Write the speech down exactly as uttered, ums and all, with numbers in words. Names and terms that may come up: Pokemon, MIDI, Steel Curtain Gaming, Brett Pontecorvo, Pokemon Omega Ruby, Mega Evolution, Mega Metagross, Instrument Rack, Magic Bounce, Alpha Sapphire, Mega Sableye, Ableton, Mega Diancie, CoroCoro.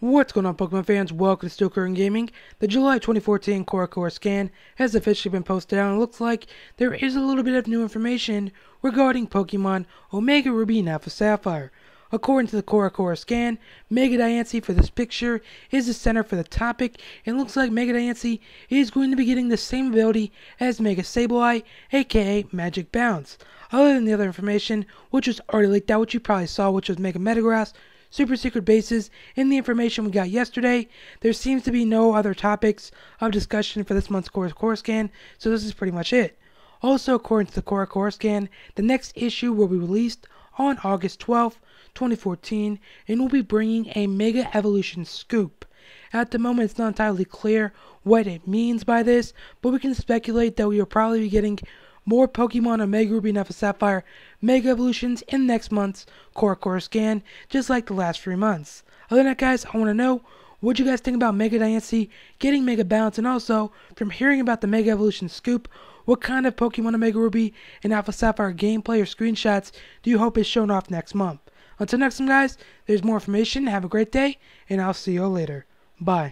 What's going on, Pokemon fans? Welcome to Steel Curtain Gaming. The July twenty fourteen CoroCoro scan has officially been posted out, and it looks like there is a little bit of new information regarding Pokemon Omega Ruby and Alpha Sapphire. According to the CoroCoro scan, Mega Diancie for this picture is the center for the topic, and looks like Mega Diancie is going to be getting the same ability as Mega Sableye, aka Magic Bounce. Other than the other information, which was already leaked out, which you probably saw, which was Mega Metagross, Super Secret Bases, and the information we got yesterday, there seems to be no other topics of discussion for this month's CoroCoro scan, so this is pretty much it. Also, according to the CoroCoro scan, the next issue will be released on August twelfth, twenty fourteen, and will be bringing a Mega Evolution scoop. At the moment, it's not entirely clear what it means by this, but we can speculate that we will probably be getting more Pokemon Omega Ruby and Alpha Sapphire Mega Evolutions in next month's CoroCoro scan, just like the last three months. Other than that, guys, I want to know what you guys think about Mega Diancie getting Mega Bounce, and also from hearing about the Mega Evolution scoop, what kind of Pokemon Omega Ruby and Alpha Sapphire gameplay or screenshots do you hope is shown off next month? Until next time, guys, there's more information. Have a great day, and I'll see you all later. Bye.